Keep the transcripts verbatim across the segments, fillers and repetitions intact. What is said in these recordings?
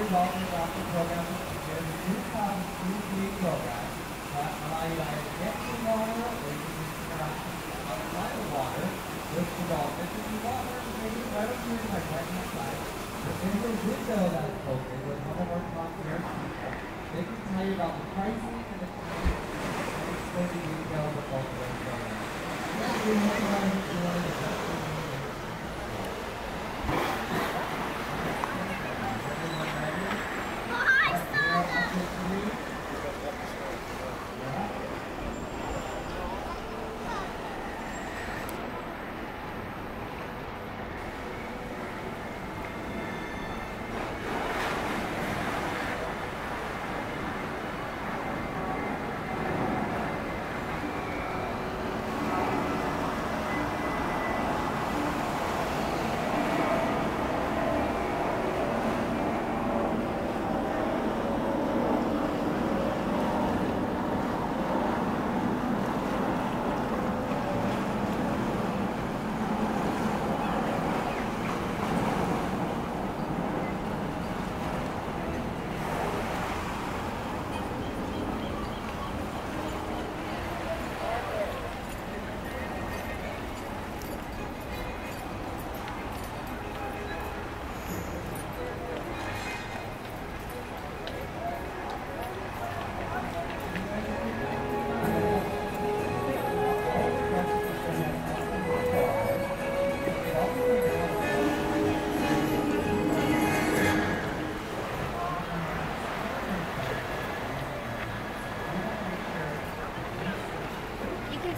involved in the program. There's a new kind of free program that allow you to either get the water or you can interact outside of water with the dolphins. If you want to make it right up here, like right inside, the family window that is open with all of our volunteers, they can tell you about the pricing and the time and explaining the detail of the dolphin program. That's the only one you want to do.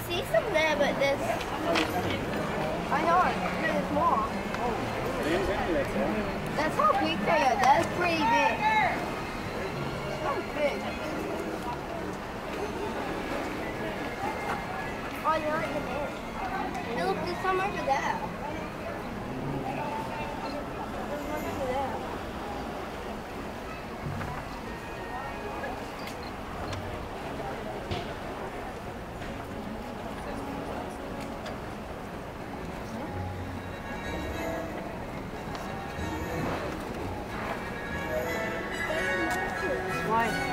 See some there, but there's. I know, there's more. That's how big they are. That's pretty big. So big. Oh, they're not even there. Hey, look, there's some over there. There's one over there. Why?